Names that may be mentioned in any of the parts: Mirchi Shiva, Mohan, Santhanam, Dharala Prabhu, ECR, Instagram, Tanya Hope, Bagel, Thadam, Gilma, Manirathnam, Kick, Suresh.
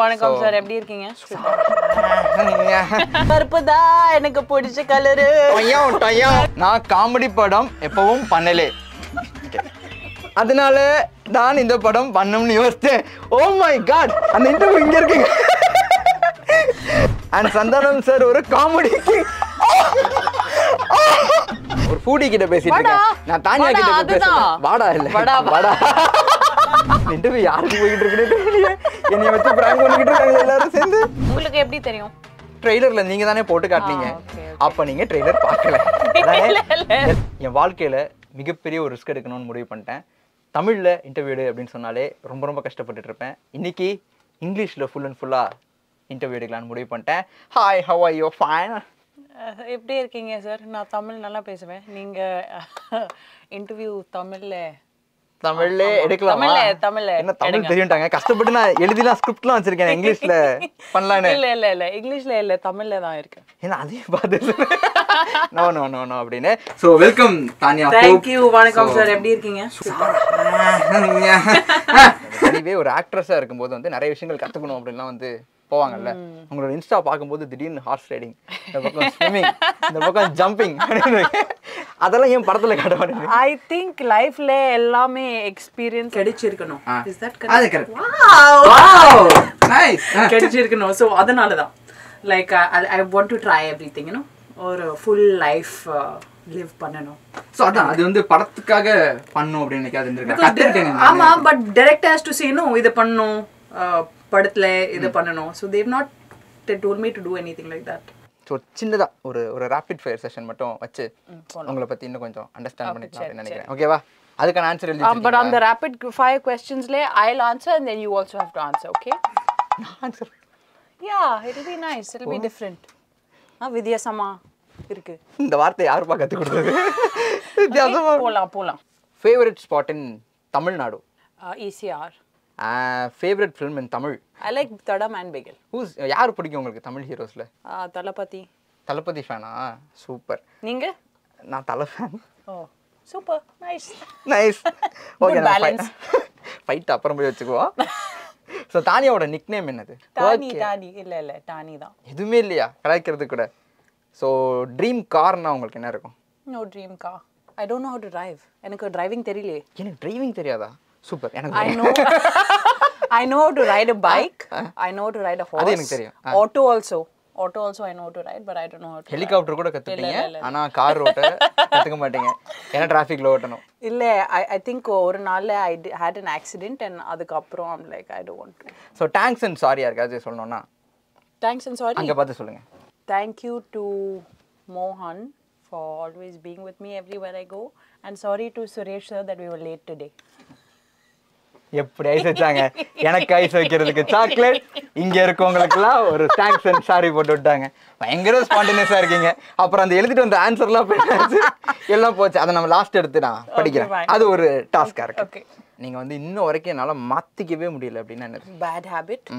வணக்கம் சார் எப்படி இருக்கீங்க பர்பதா எனக்கு பிடிச்ச கலர் ஐயா நான் காமெடி படம் எப்பவும் பண்ணலே அதனால நான் இந்த படம் பண்ணணும்னு யோசிச்சேன் ஓ மை காட் அந்த இன்டர்வியூ இங்க இருக்கீங்க and சந்தானம் சார் ஒரு காமெடி ஒரு ஃபுடி கிட்ட பேசிட்டு இருக்கேன் நான் தானியா கிட்ட பேசுறேன் வாடா இல்ல வாடா வாடா இன்டர்வியூ யாருக்கு போயிட்டு இருக்குன்னு தெரியல என்னைய வந்து பிராங்க் பண்ணிக்கிட்டு இருக்காங்க எல்லாரும் சேர்ந்து உங்களுக்கு எப்படி தெரியும் ட்ரைலர்ல நீங்க தானே போட்டு காட்னீங்க அப்ப நீங்க ட்ரைலர் பார்க்கல நான் வாழ்க்கையில மிகப்பெரிய ஒரு ரிஸ்க் எடுக்கணும்னு முடிவு பண்ணிட்டேன் தமிழ்ல இன்டர்வியூ எடு அப்படினு சொன்னாலே ரொம்ப ரொம்ப கஷ்டப்பட்டுட்டு இருப்பேன் இன்னைக்கு இங்கிலீஷ்ல ஃபுல் அண்ட் ஃபுல்லா இன்டர்வியூ எடுக்கலாம்னு முடிவு பண்ணிட்டேன் hi how are you fine எப்படி இருக்கீங்க சார் நான் தமிழ் நல்லா பேசுவேன் நீங்க இன்டர்வியூ தமிழ்ல தமிழ்ல எடுக்கலாமா தமிழ்ல என்ன தமிழ் தெரியும்டாங்க கஷ்டப்பட்டு நான் எழுதிலாம் ஸ்கிரிப்ட்லாம் வச்சிருக்கேன் இங்கிலீஷ்ல பண்ணலாம்னு இல்ல இல்ல இல்ல இங்கிலீஷ்ல இல்ல தமிழ்ல தான் இருக்கு என்ன அதே பாத்து நோ நோ நோ நோ அப்படினே so welcome Tania thank you வணக்கம் சார் எப்படி இருக்கீங்க இதுவே ஒரு ஆக்ட்ரஸா இருக்கும்போது வந்து நிறைய விஷயங்கள் கத்துக்கணும் அப்படினா வந்து போவாங்கல்ல உங்களோட இன்ஸ்டா பாக்கும்போது திடீர்னு ஹார்ஸ் ரைடிங் இந்த பக்கம் ஸ்விமிங் இந்த பக்கம் ஜம்பிங் அதெல்லாம் ஏன் படத்துல காட்ட மாட்டீங்க ஐ திங்க் லைஃப்ல எல்லாமே எக்ஸ்பீரியன்ஸ் கிடைச்சிருக்கணும் is that correct wow wow nice கிடைச்சிருக்கணும் சோ அதனால தான் like I want to try everything you know ஒரு ফুল லைஃப் live பண்ணனும் சோ அதான் அது வந்து படத்துக்காக பண்ணனும் அப்படி நினைக்காத இருந்திருக்காங்க ஆமா but director has to say no இத பண்ணனும் படத்துல இத பண்ணனும் so they've not told me to do anything like that so சின்னதா ஒரு ராபிட் ஃபயர் செஷன் மட்டும் வச்சு உங்கள பத்தி இன்னும் கொஞ்சம் அண்டர்ஸ்டாண்ட் பண்ணிக்கலாம் நினைக்கிறேன் ஓகேவா அதுக்கான ஆன்சர் எழுதி வச்சிருக்கேன் but on the rapid fire questionsல I'll answer and then you also have to answer okay answer yeah it'll be nice it'll be different வித்யாசமா இருக்கு இந்த வார்த்தை யார் பா கத்து கொடுத்தது வித்யாசமா போலாம் favorite spot in Tamil Nadu ECR favorite film in Tamil I like Thadam and Bagel who's யார் பிடிக்கும் உங்களுக்கு தமிழ் ஹீரோஸ்ல தலபதி ஃபேனா சூப்பர் நீங்க நான் Thala fan oh super nice nice okay balance fight அப்புறம் போய் வெச்சுக்குவோம் சோ தானியோட நிக்நேம் என்னது தானி இல்ல தானி தான் எதுமே இல்லையா கலாய்க்கிறது கூட சோ ட்ரீம் கார்னா உங்களுக்கு என்ன இருக்கும் no dream car I don't know how to drive எனக்கு டிரைவிங் தெரியல எனக்கு டிரைவிங் தெரியாதா Super. I know how to ride a bike. I know how to ride a horse. I know. Auto also I know how to ride, but I don't know how to. Helicopter கூட கத்துப்பீங்க. ஆனா car ஓட்ட கத்துக்க மாட்டீங்க. ஏன்னா டிராஃபிக்ல ஓட்டணும். இல்ல I think ஒரு நாள்ல I had an accident and அதுக்கு அப்புறம் I'm like I don't want to. So thanks and sorry யார்காவது சொல்லணும்னா thanks and sorry அங்க பார்த்து சொல்லுங்க. Thank you to Mohan for always being with me everywhere I go and sorry to Suresh sir that we were late today. எப்படி ice வச்சாங்க எனக்கு ice வைக்கிறதுக்கு chocolate இங்க இருக்கவங்களுக்குலாம் ஒரு தேங்க்ஸ் அண்ட் சாரி போட்டு விட்டாங்க பயங்கர ஸ்பான்டேனியஸா இருக்கீங்க அப்புறம் அந்த எழுதிட்டு வந்த ஆன்சர்லாம் போயிடுச்சு எல்லாம் போச்சு அதை நம்ம லாஸ்ட் எடுத்து நான் படிக்கிறேன் அது ஒரு டாஸ்கா இருக்கு நீங்க வந்து இன்னும் வரைக்கும் என்னால மாத்திக்கவே முடியல அப்படின்னு என்னது bad habit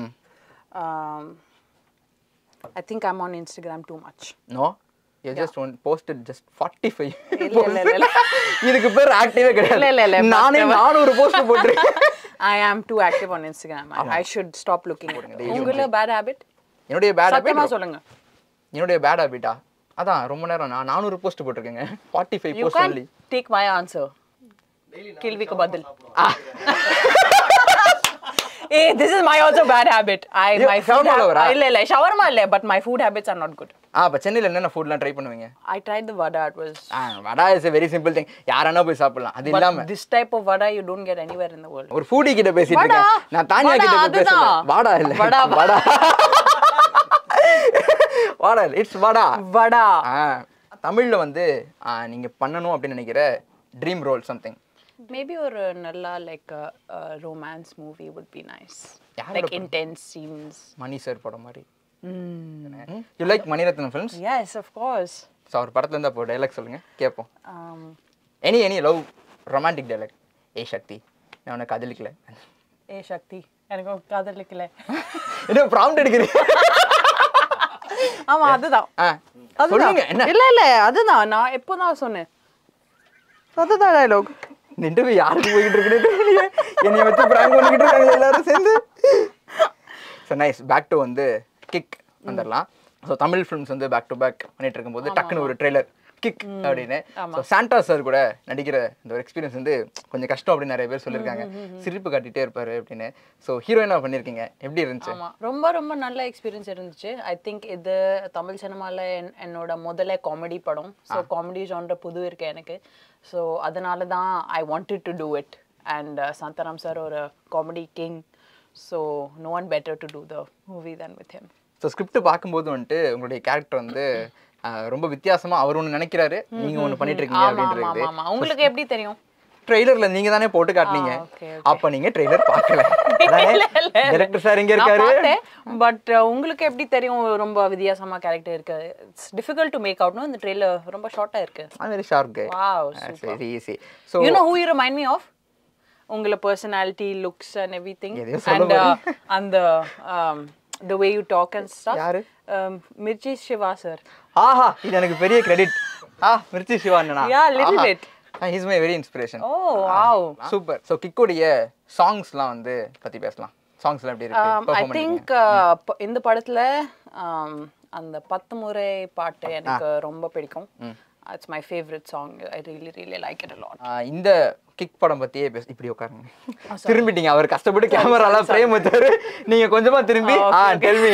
I think I'm on Instagram too much no You yeah. just one posted just 45. இதுக்கு பேர் ஆக்டிவே கிடையாது. நானே ஒரு போஸ்ட் போட்றேன். I am too active on Instagram. I should stop looking at it. உங்களோட bad habit? என்னோட bad habit சத்தியமா சொல்லுங்க. என்னோட bad habit ஆ? அதான் ரொம்ப நேரம் நான் 400 போஸ்ட் போட்றேங்க. 45 post only. You can take my answer. கேள்விக்கு பதில். Hey, this is my also bad habit. My food இல்ல shawarma இல்ல but my food habits are not good. But சென்னையில என்னென்ன ஃபுட்லாம் ட்ரை பண்ணுவீங்க? I tried the vada it was vada is a very simple thing. யாரானோ போய் சாப்பிடலாம். அது இல்லாம this type of vada you don't get anywhere in the world. ஒரு foodie கிட்ட பேசிட்டு இருக்கேன். நான் தானியா கிட்ட பேசுறேன். vada இல்ல vada it's vada. தமிழ்ல வந்து நீங்க பண்ணனும் அப்படி நினைக்கிற dream role something Maybe or nalla like a romance movie would be nice. Yeah, like intense scenes. Mani sir poda mari. You like Manirathnam films? Yes, of course. So or parathu enda po dialogue solunga kepom. Any love romantic dialogue. Hey Shakti, na ona kadhalikla. Hey Shakti, enakku kadhalikla. Idu prompt edukire. Ama adudha. Solunga enna? Illa adudha na eppo na sonna. Adudha dialogue. நின்றுவே யாருக்கு போயிட்டு இருக்கேன்னு தெரியல என்னைய வந்து prank பண்ணிக்கிட்டு இருக்காங்க எல்லாரும் சேர்ந்து So nice. Back to on the kick. So Tamil films on the back to back. Trailer. Kick. So Santa sir கூட நடிக்கிற இந்த எக்ஸ்பீரியன்ஸ் வந்து கொஞ்சம் கஷ்டம் அப்படி நிறைய பேர் சொல்லிருக்காங்க சிரிப்பு காட்டிட்டே இருப்பாரு அப்படினே சோ ஹீரோயினா பண்ணிருக்கீங்க எப்படி இருந்துச்சு ஆமா ரொம்ப ரொம்ப நல்ல எக்ஸ்பீரியன்ஸ் இருந்துச்சு ஐ திங்க் இது தமிழ் சினிமால என்னோட முதல்ல காமெடி படம் சோ காமெடி ஜானரா புது இருக்கு எனக்கு சோ அதனால தான் I wanted to do it and Santhanam sir or a comedy king so no one better to do the movie than with him so script பாக்கும்போது வந்து உங்களுடைய character வந்து ரொம்ப வித்தியாசமா அவர் ஒன்னு நினைக்கிறாரு நீங்க ஒன்னு பண்ணிட்டு இருக்கீங்க அப்படின்றது ஆமா ஆமா உங்களுக்கு எப்படி தெரியும் ட்ரைலர்ல நீங்க தானே போட்டு காட்னீங்க அப்ப நீங்க ட்ரைலர் பார்க்கல அதானே டைரக்டர் சார் இங்க இருக்காரு பட் உங்களுக்கு எப்படி தெரியும் ரொம்ப வித்தியாசமா கரெக்டர் இருக்கு it's difficult to make out no இந்த ட்ரைலர் ரொம்ப ஷார்ட்டா இருக்கு I'm very sharp guy wow super very easy so you know who you remind me of உங்கள personality looks and everything and the way you talk and stuff Mirchi Shiva sir aha idu enakku periya credit Mirchi Shiva anna yeah little bit he is my very inspiration oh wow super so kick odiye songs la vandu patti pesalam songs la eppadi irukke performance I think in the padathile and the 10 murai paattu enakku romba pidikum it's my favorite song I really like it a lot inda kick padam pathiye ipdi okkarunga thirumbitinga avar kashtapattu camera la frame uthaaru neenga konjama thirumbi tell me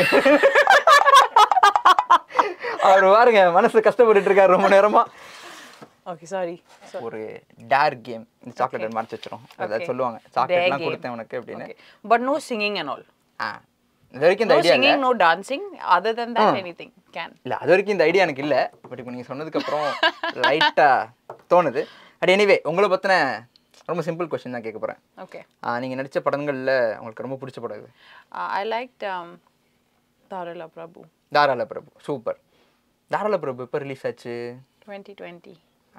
avar varunga manasu kashtapattu irukar romba nerama okay sorry oru dare game in chocolate and march vechirom adha solluvanga chocolate la koduthen unakku epdine but no singing and all அதர்க்கு இந்த idea இல்ல singing no dancing other than that anything can இல்ல அதர்க்கு இந்த idea எனக்கு இல்ல but இப்போ நீங்க சொன்னதுக்கு அப்புறம் லைட்டா தோணுது அட் எனிவே உங்கள பத்தின ரொம்ப சிம்பிள் क्वेश्चन நான் கேட்க போறேன் ஓகே நீங்க நடிச்ச படங்கள்ல உங்களுக்கு ரொம்ப பிடிச்ச படம் எது I liked Dharala Prabhu super Dharala Prabhu எப்ப ரிலீஸ் ஆச்சு 2020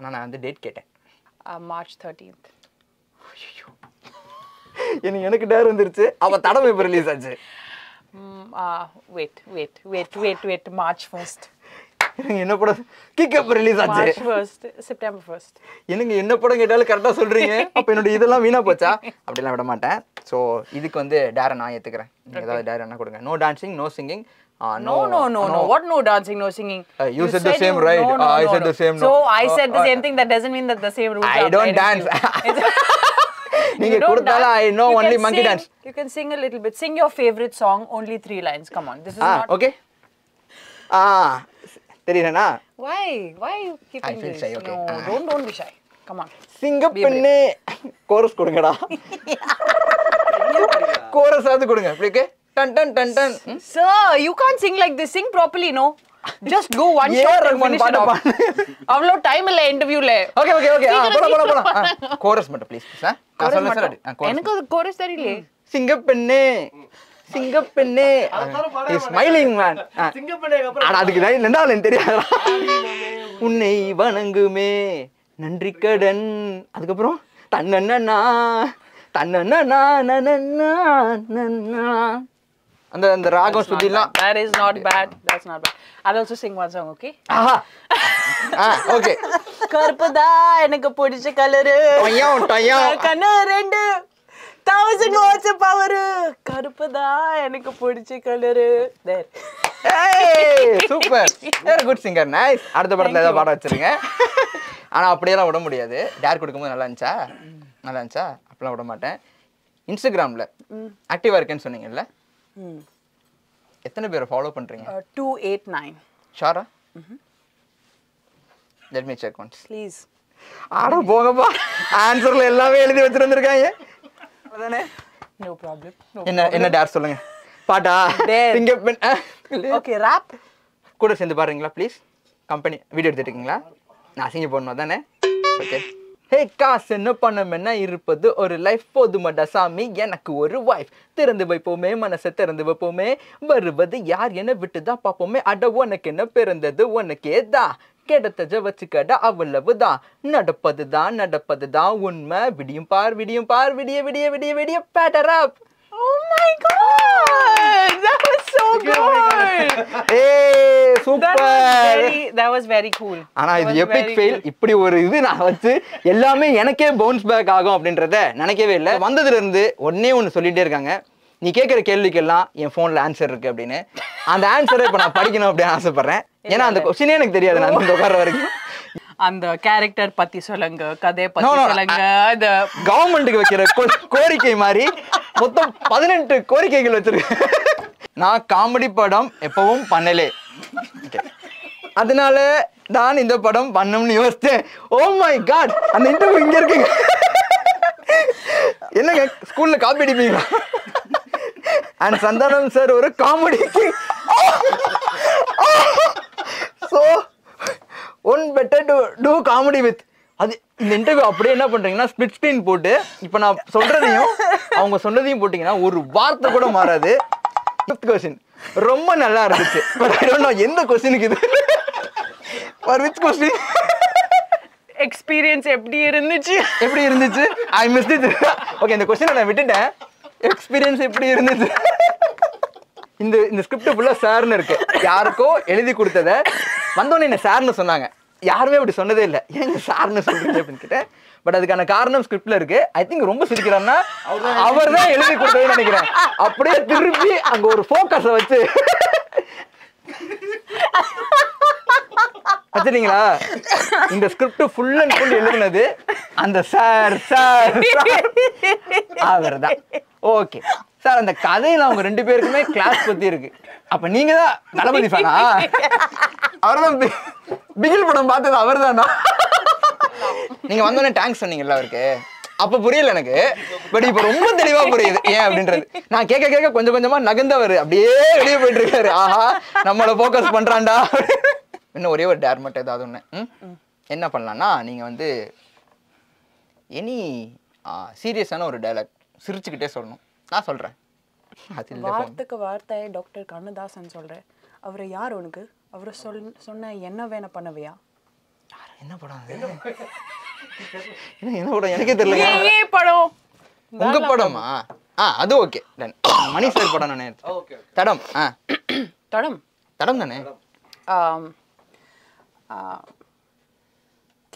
நான் அந்த டேட் கேட்டேன் மார்ச் 13th ஐயோ எனக்கு டேர் வந்துருச்சு அவ தடம் எப்ப ரிலீஸ் ஆச்சு wait March 1st என்ன பட கிக் அப் ரிலீஸ் ஆச்சு March 1st September 1st என்னங்க என்ன படம் கேட்டால கரெக்ட்டா சொல்றீங்க அப்ப என்னோட இதெல்லாம் வீணா போச்சா அப்படி எல்லாம் விட மாட்டேன் சோ இதுக்கு வந்து டேர நான் ஏத்துக்கறேன் நீங்க ஏதாவது டேர என்ன கொடுங்க no dancing no singing no what no dancing no singing you said the same right I said the same so I said the same thing that doesn't mean that the same rules I don't dance நீங்க கொடுத்தால I know only monkey dance you can sing a little bit sing your favorite song only 3 lines come on this is not okay தெரியுனா why you keep I feel shy okay no, don't be shy come on sing up பண்ணே chorus கொடுங்கடா chorus ஆது கொடுங்க அப்படியே டன் டன் டன் டன் sir you can't sing like this sing properly no just go one shot and finish it off avlo time illa interview la okay போலாம் chorus மட்டும் ப்ளீஸ் சார் நான் சொல்றேன் எனக்கு chorus தெரியல சிங்கப்பெண்ணே he's smiling man சிங்கப்பெண்ணே அப்புறம் அதுக்கு தான் என்னன்னு தெரியாதா உன்னை வணங்குமே நன்றி கடன் அதுக்கு அப்புறம் தன்னன்னா and the ragam sudilla that's not bad I'll also sing one song okay okay karpada enakku podicha color toya kanna rendu 1000 watts power karpada enakku podicha color there hey super you're a good singer nice adha padatla edha paada vechirunga ana apdiye la oda mudiyadu dare kudukumbodhu nalla ancha appla oda maten Instagram la active ah irken sonneenga illa எத்தனை பேரை follow பண்றீங்க 289 சாரா let me check once please ஆட போங்கப்பா ஆன்சர்ல எல்லாமே எழுதி வச்சிருந்திருக்காங்க அதானே no problem என்ன டார் சொல்லுங்க பாடா சிங்கப்பெண் ஓகே ராப் கூட செஞ்சு பாருங்களா ப்ளீஸ் கம்பெனி வீடியோ எடுத்துட்டீங்களா நான் சிங்க போறேன் அதானே ஓகே ஹே காசு என்ன பண்ணம் என்ன இருப்பது ஒரு லைஃப் போதுமடா சாமி எனக்கு ஒரு வைஃப் திறந்து வைப்போமே மனசை திறந்து வைப்போமே வருவது யார் என்ன விட்டுதான் பார்ப்போமே அட உனக்கு என்ன பிறந்தது உனக்கேதா கேடத்த வச்சுக்கடா அவ்வளவுதான் நடப்பதுதான் உண்மை விடியும் பார் விடிய பேட்டர் அப் Oh my god! That was so good. Hey, super. That was very cool. ஆனா இது epic fail. இப்படி ஒரு இது நான் வந்து எல்லாமே எனக்கே bounce back ஆகும் அப்படின்றதை நினைக்கவே இல்ல. வந்ததிலிருந்து ஒண்ணே ஒன்னு சொல்லிட்டே இருக்காங்க. நீ கேக்குற கேள்விக்கெல்லாம் என் ஃபோன்ல ஆன்சர் இருக்கு அப்படினே அந்த ஆன்சரை இப்ப நான் படிக்கணும் அப்படி ஆசைப்படுறேன். ஏனா அந்த क्वेश्चनே எனக்கு தெரியாது நான் அந்த உட்கார்ற வரைக்கும். அந்த கரெக்டர் பத்தி சொல்லுங்க, கதை பத்தி சொல்லுங்க. அந்த கவர்மெண்ட்க்கு வைக்கிற கோரிக்கை மாதிரி மொத்தம் 18 கோரிக்கைகள் வச்சிருக்கேன். நான் காமெடி படம் எப்பவும் பண்ணலே. அதனால நான் இந்த படம் பண்ணணும்னு யோசிச்சேன். ஓ மை காட், அந்த இன்டர்வியூ இங்க இருக்கு. என்னங்க ஸ்கூல்ல காப்பி அடிப்பீங்களா? And Santhanam sir ஒரு comedy king. So one better to do comedy with. அது இந்த இன்டர்வியூ அப்படியே என்ன பண்றீங்கன்னா ஸ்பிட் ஸ்கிரீன் போட்டு இப்போ நான் சொல்றதையும் அவங்க சொன்னதையும் போட்டீங்கன்னா ஒரு வார்த்தை கூட மாறாது. Fifth question ரொம்ப நல்லா இருந்துச்சு. But I don't know எந்த क्वेश्चनக்கு இது. For which question? Experience எப்படி இருந்துச்சு? எப்படி இருந்துச்சு? I missed it. Okay, இந்த क्वेश्चन நான் விட்டுட்டேன். எக்ஸ்பீரியன்ஸ் எப்படி இருந்துச்சு? இந்த இந்த ஸ்கிரிப்ட் ஃபுல்லா சார்னு இருக்கு. யாருக்கோ எழுதி கொடுத்ததை வந்தோடனே என்ன சார்னு சொன்னாங்க. யாருமே அப்படி சொன்னதே இல்லை. ஏங்க சார்னு சொல்றீங்க அப்படின்னு கேட்டேன். பட் அதுக்கான காரணம் ஸ்கிரிப்ட்ல இருக்கு. ஐ திங்க் ரொம்ப சிரிக்கிறான்னா அவர் தான் எழுதி கொடுத்ததுன்னு நினைக்கிறேன். அப்படியே திருப்பி அங்க ஒரு ஃபோக்கஸை வச்சு வச்சுட்டீங்களா? இந்த ஸ்கிரிப்ட் ஃபுல் அண்ட் ஃபுல் எழுதுனது அந்த சார் சார் அவர் தான். ஓகே சார், அந்த கதையில அவங்க ரெண்டு பேருக்குமே கிளாஸ் பத்தி இருக்கு. அப்ப நீங்க தான் தளபதி ஃபேனா? அவர்தான் பிகில் படம் பார்த்தது அவர் தானா? நீங்க வந்தோடனே டேங்க்ஸ் சொன்னீங்கல்ல அவருக்கு, அப்ப புரியல எனக்கு. பட் இப்ப ரொம்ப தெளிவா புரியுது ஏன் அப்படின்றது. நான் கேட்க கேட்க கொஞ்சம் கொஞ்சமா நகர்ந்தவர் அப்படியே வெளியே போயிட்டு இருக்காரு. ஆஹா, நம்மள ஃபோக்கஸ் பண்றான்டா. இன்னும் ஒரே ஒரு டேர் மட்டும் ஏதாவது ஒன்று என்ன பண்ணலான்னா, நீங்கள் வந்து எனி சீரியஸான ஒரு டைலாக் சிரிச்சுக்கிட்டே சொல்லணும். நான் சொல்கிறேன் வார்த்தைக்கு வார்த்தை டாக்டர் கண்ணதாசன் சொல்கிறேன். அவரை யார் உனக்கு அவரை சொன்ன என்ன வேணா பண்ணவையா? யார் என்ன படம் என்ன படம் எனக்கே தெரியல. படம் உங்கள் படமா? ஆ, அது ஓகே. மணி சார் படம் நானே தடம். ஆ, தடம் தடம் தானே.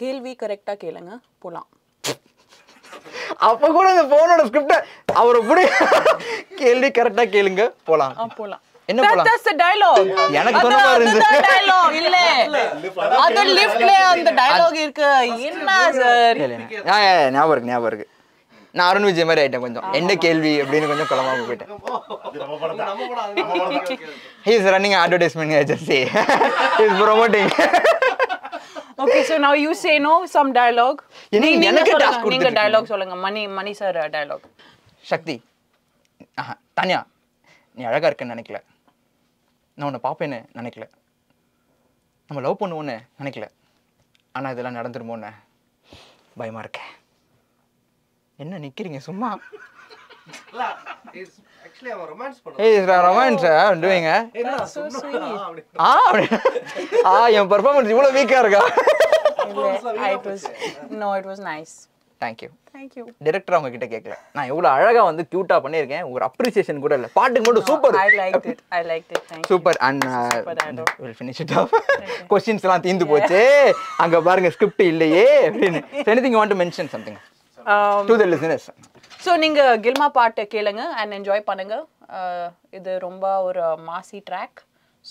கேள்வி கரெக்டா கேளுங்க போலாம். அப்ப கூட இந்த போனோட ஸ்கிரிப்ட் அவரை புடி கேள்வி கரெக்டா கேளுங்க போலாம். போலாம் என்ன போலாம்? That's the dialogue. எனக்கு சொன்ன மாதிரி இருந்துச்சு டயலாக் இல்ல அது லிஃப்ட்ல அந்த டயலாக் இருக்கு. என்ன சார் ஞாபகம் இருக்கு. நான் அருண் விஜய் மாதிரி ஆயிட்டேன் கொஞ்சம். என்ன கேள்வி அப்படின்னு கொஞ்சம் குழம்பு போயிட்டேன். He is running an advertisement agency. He is promoting. Okay, so now you say no some dialogue. நீங்க டயலாக் சொல்லுங்க. Mani Mani sir dialogue. சக்தி தானியா நீ அழகா இருக்குன்னு நினைக்கல, நான் உன்னை பார்ப்பேன்னு நினைக்கல, நம்ம லவ் பண்ணுவோன்னு நினைக்கல, ஆனால் இதெல்லாம் நடந்துருமோன்னு பயமா இருக்கேன். என்ன நிக்கிறீங்க சும்மா? Actually I'm a romance producer. Hey, it's a romance I'm doing. So sweet. Your performance is so weak. No, it was nice. Thank you. Thank you. Director அவங்க கிட்ட கேக்கல. நான் இவ்வளவு அழகா வந்து கியூட்டா பண்ணிருக்கேன், ஒரு அப்ரிசியேஷன் கூட இல்ல. பாட்டு கூட super. I liked it. I liked it. Thank you. Super and we'll finish it off. Questions எல்லாம் தீந்து போச்சு. அங்க பாருங்க ஸ்கிரிப்ட் இல்லையே அப்படினு. Anything you want to mention something? To the listeners. So நீங்க கில்மா பாட்டு கேளுங்க and enjoy பண்ணுங்க. இது ரொம்ப ஒரு மாசி ட்ராக்.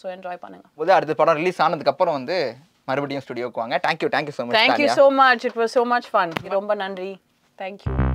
So enjoy பண்ணுங்க. முதல்ல அடுத்த படம் ரிலீஸ் ஆனதுக்கு அப்புறம் வந்து மறுபடியும் ஸ்டுடியோக்கு வாங்க. Thank you so much. Thank you so much. It was so much fun. ரொம்ப நன்றி. Thank you.